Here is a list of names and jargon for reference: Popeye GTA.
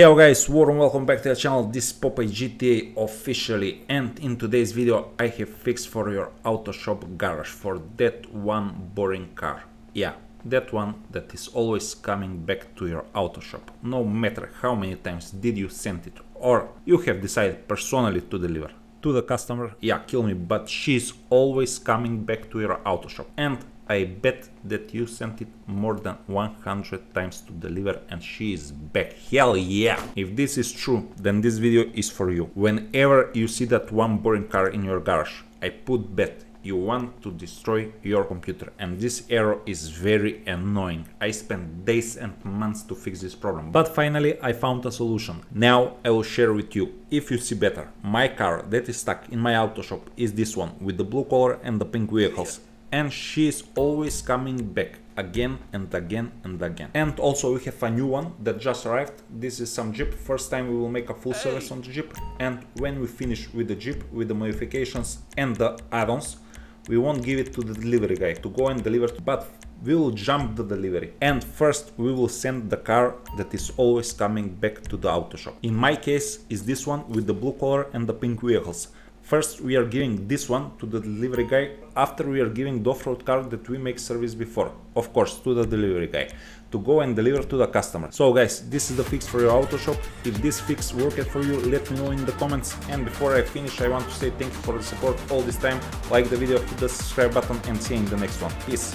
Hello guys, warm welcome back to the channel. This is Popeye GTA officially, and in today's video I have fixed for your auto shop garage for that one boring car. Yeah, that one that is always coming back to your auto shop, no matter how many times did you send it or you have decided personally to deliver to the customer. Yeah, kill me, but she's always coming back to your auto shop, and I bet that you sent it more than 100 times to deliver and she is back. Hell yeah! If this is true, then this video is for you. Whenever you see that one boring car in your garage, I put bet you want to destroy your computer, and this error is very annoying. I spent days and months to fix this problem, but finally I found a solution. Now I will share with you. If you see better, my car that is stuck in my auto shop is this one with the blue color and the pink vehicles. And she is always coming back again and again and again. And also we have a new one that just arrived. This is some Jeep. First time we will make a full service on the Jeep, and when we finish with the Jeep, with the modifications and the add-ons, we won't give it to the delivery guy to go and deliver, but we will jump the delivery, and first we will send the car that is always coming back to the auto shop. In my case is this one with the blue color and the pink wheels. First we are giving this one to the delivery guy, after we are giving the off-road car that we make service before, of course, to the delivery guy, to go and deliver to the customer. So guys, this is the fix for your auto shop. If this fix worked for you, let me know in the comments. And before I finish, I want to say thank you for the support all this time. Like the video, hit the subscribe button, and see you in the next one. Peace.